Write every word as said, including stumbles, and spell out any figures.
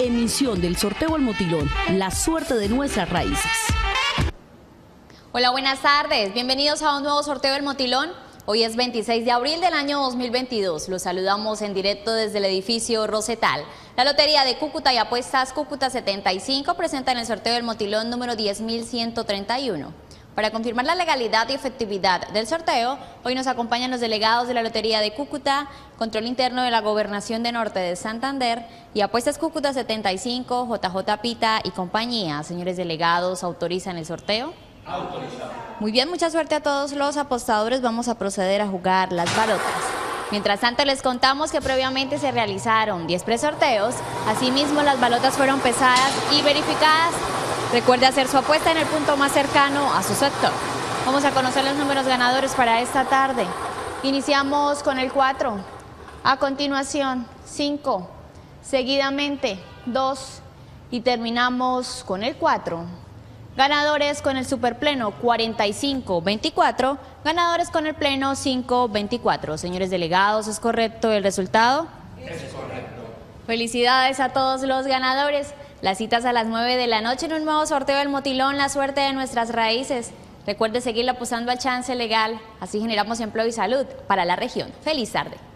Emisión del sorteo al Motilón, la suerte de nuestras raíces. Hola, buenas tardes. Bienvenidos a un nuevo sorteo del Motilón. Hoy es veintiséis de abril del año dos mil veintidós. Los saludamos en directo desde el edificio Rosetal. La Lotería de Cúcuta y Apuestas Cúcuta setenta y cinco presentan el sorteo del Motilón número diez mil ciento treinta y uno. Para confirmar la legalidad y efectividad del sorteo, hoy nos acompañan los delegados de la Lotería de Cúcuta, Control Interno de la Gobernación de Norte de Santander y Apuestas Cúcuta setenta y cinco, J J Pita y compañía. Señores delegados, ¿autorizan el sorteo? Autorizado. Muy bien, mucha suerte a todos los apostadores. Vamos a proceder a jugar las balotas. Mientras tanto, les contamos que previamente se realizaron diez presorteos. Asimismo, las balotas fueron pesadas y verificadas. Recuerde hacer su apuesta en el punto más cercano a su sector. Vamos a conocer los números ganadores para esta tarde. Iniciamos con el cuatro, a continuación cinco, seguidamente dos y terminamos con el cuatro. Ganadores con el superpleno cuarenta y cinco veinticuatro, ganadores con el pleno cinco veinticuatro. Señores delegados, ¿es correcto el resultado? Es correcto. Felicidades a todos los ganadores. Las citas a las nueve de la noche en un nuevo sorteo del Motilón, la suerte de nuestras raíces. Recuerde seguir apostando al chance legal, así generamos empleo y salud para la región. Feliz tarde.